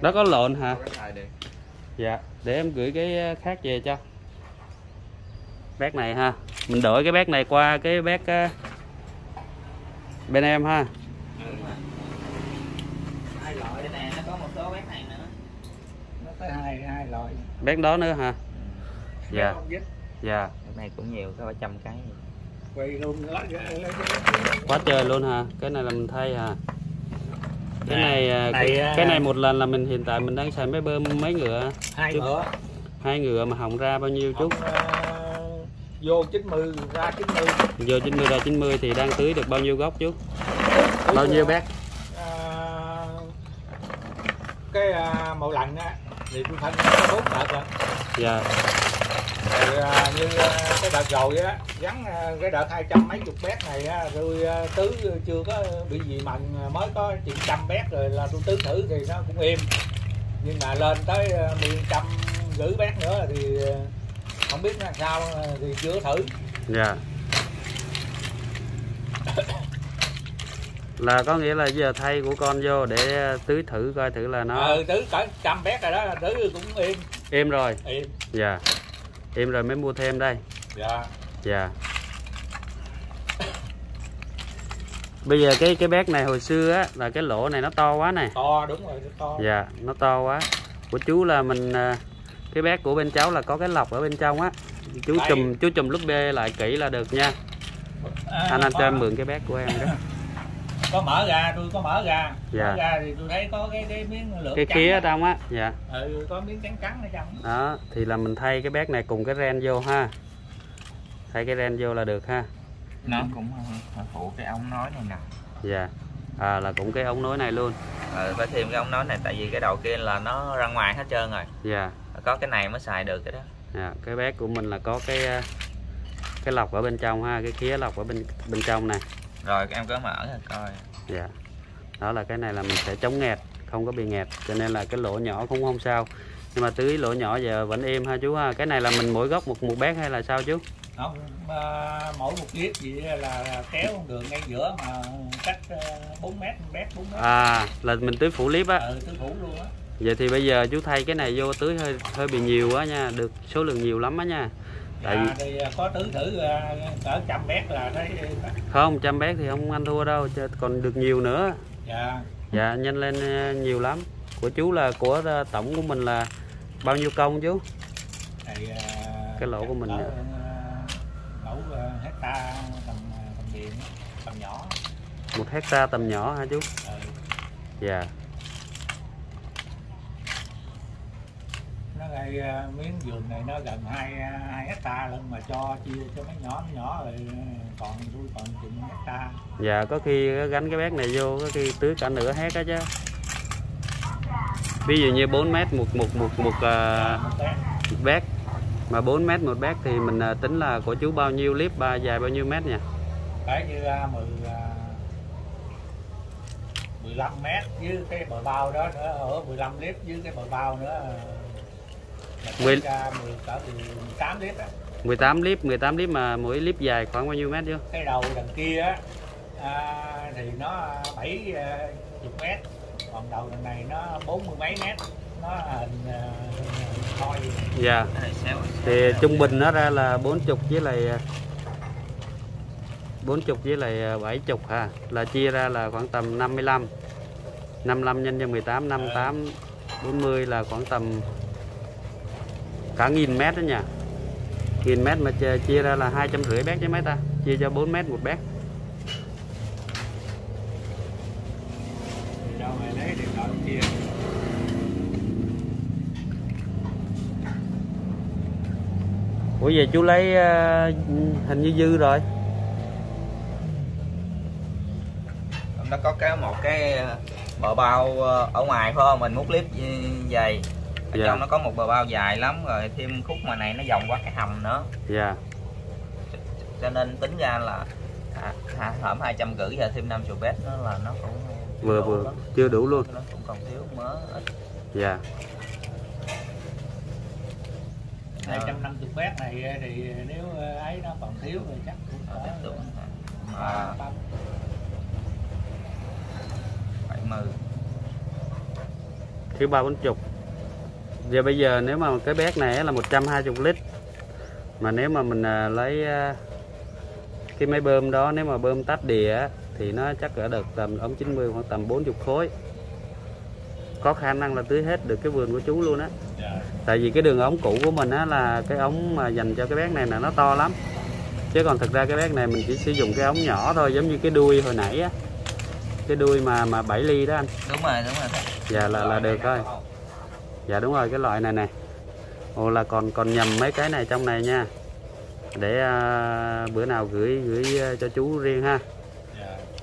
Đó có lộn hả? Dạ, để em gửi cái khác về cho. Bác này ha, mình đổi cái bác này qua cái bác bên em ha. Hai loại nè, nó có một số bác này nữa. Nó tới hai loại. Bác đó nữa hả? Dạ. Dạ. Cái này cũng nhiều, có 300 cái. Quá trời luôn hả? Cái này là mình thay hả? Cái này một lần là mình hiện tại mình đang xài máy bơm mấy ngựa? Hai ngựa mà hỏng ra bao nhiêu chút? Vô 90 ra 90. Vô 90 ra 90 thì đang tưới được bao nhiêu gốc chút? Bao nhiêu bác? Cái màu lạnh á thì tôi thanh 4 đợt rồi. Dạ. Rồi, như cái đợt rồi á, gắn cái đợt 200 mấy chục bét này á, tôi tứ chưa có bị gì mạnh, mới có chừng 100 bét rồi là tôi tứ thử thì nó cũng êm, nhưng mà lên tới 150 bét nữa thì không biết là sao, thì chưa thử. Dạ. Là có nghĩa là giờ thay của con vô để tưới thử coi thử là nó tưới cỡ 100 bét rồi đó, tưới cũng êm. Êm rồi. Êm. Dạ. Em rồi mới mua thêm đây. Dạ. Dạ. Bây giờ cái bét này hồi xưa á, là cái lỗ này nó to quá nè. To đúng rồi, nó to. Dạ, nó to quá. Của chú là mình, cái bét của bên cháu là có cái lọc ở bên trong á. Chú đây. chú chùm lúc bê lại kỹ là được nha. Anh cho em mượn cái bét của em đó. Có mở ra, tôi có mở ra. Dạ. Mở ra thì tôi thấy có cái miếng lưỡi cái kia ở trong á. Dạ. Ừ, có miếng trắng trắng ở trong. Đó, thì là mình thay cái bát này cùng cái ren vô ha. Thay cái ren vô là được ha. Nó cũng phụ cái ống nối này nè. Dạ. À, là cũng cái ống nối này luôn. Phải thêm cái ống nối này, tại vì cái đầu kia là nó ra ngoài hết trơn rồi. Dạ. Có cái này mới xài được cái đó. Dạ, cái bát của mình là có cái lọc ở bên trong ha, cái khía lọc ở bên trong này. Rồi em có mở rồi coi. Dạ. Đó là cái này là mình sẽ chống nghẹt, không có bị nghẹt, cho nên là cái lỗ nhỏ cũng không sao. Nhưng mà tưới lỗ nhỏ giờ vẫn êm ha chú ha. Cái này là mình mỗi gốc một bát hay là sao chú? Không, mỗi một lít gì là kéo con đường ngay giữa mà cách 4 mét. À, là mình tưới phủ lít á. Ừ, tưới phủ luôn á. Vậy thì bây giờ chú thay cái này vô tưới hơi bị nhiều á nha, được số lượng nhiều lắm á nha. Tại... À, thì có tứ thử cỡ 100 bét là thấy không, 100 bét thì không ăn thua đâu, còn được nhiều nữa. Dạ. Dạ, nhanh lên nhiều lắm. Của chú là của tổng của mình là bao nhiêu công chú? Thì, cái lỗ của mình lỗ hecta tầm nhỏ. 1 hecta tầm nhỏ hả chú? Ừ. Dạ. Nó gây miếng vườn này nó gần 2 hecta luôn, mà cho chia cho mấy nhỏ rồi còn tôi còn chừng 1 hecta. Dạ, có khi gánh cái bát này vô có khi tưới cả nửa hecta chứ. Ví dụ như 4 mét một bát, mà 4 mét một bát thì mình tính là của chú bao nhiêu clip, dài bao nhiêu mét nha? Cái như 15 mét với cái bờ bao đó nữa, ở 15 clip với cái bờ bao nữa. 18 lít à. 18 lít mà mỗi lít dài khoảng bao nhiêu mét chứ? Cái đầu đằng kia á thì nó 70 mét, còn đầu đằng này nó 40 mấy mét, nó hình coi. Dạ. Thì trung bình nó ra là 40 với lại 70 ha, là chia ra là khoảng tầm 55 nhân cho 18, 58 40 là khoảng tầm cả 1000 mét đó nha. 1000 mét mà chia ra là 250 bét chứ mấy ta, chia cho 4 mét một bét. Ủa vậy chú lấy hình như dư rồi. Nó có cái một cái bờ bao ở ngoài phải không? Mình múc clip dày. Ở dạ. Trong nó có một bờ bao dài lắm, rồi thêm khúc mà này nó vòng qua cái hầm nữa. Dạ. Cho nên tính ra là hởm 250 giờ thêm 50 bét nó là nó cũng vừa lắm. Chưa đủ luôn. Nó cũng còn thiếu mớ ít. Dạ. 250 bét này thì nếu ấy nó còn thiếu thì chắc cũng phải tiếp tục. 70. kiểu 3-40. Giờ bây giờ nếu mà cái bét này là 120 lít, mà nếu mà mình lấy cái máy bơm đó, nếu mà bơm tách đĩa thì nó chắc ở được tầm ống 90 khoảng tầm 40 khối, có khả năng là tưới hết được cái vườn của chú luôn á. Tại vì cái đường ống cũ của mình á, là cái ống mà dành cho cái bét này là nó to lắm, chứ còn thực ra cái bét này mình chỉ sử dụng cái ống nhỏ thôi, giống như cái đuôi hồi nãy á, cái đuôi mà 7 ly đó anh. Đúng rồi. Dạ là được thôi. Dạ đúng rồi, cái loại này nè. Ồ là còn nhầm mấy cái này trong này nha. Để bữa nào gửi cho chú riêng ha.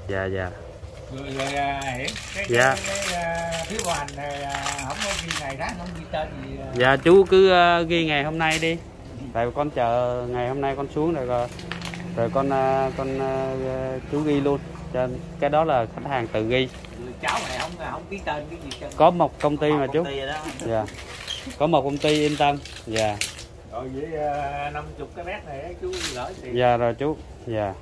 Dạ. Dạ. Dạ chú cứ ghi ngày hôm nay đi. Tại con chờ ngày hôm nay con xuống rồi con chú ghi luôn. Cái đó là khách hàng tự ghi. Cháu này không ký tên cái gì. Có một công ty mà chú. Dạ. Có một công ty yên tâm. Dạ. Rồi với 50 cái bét này chú gửi tiền. Dạ rồi chú. Dạ.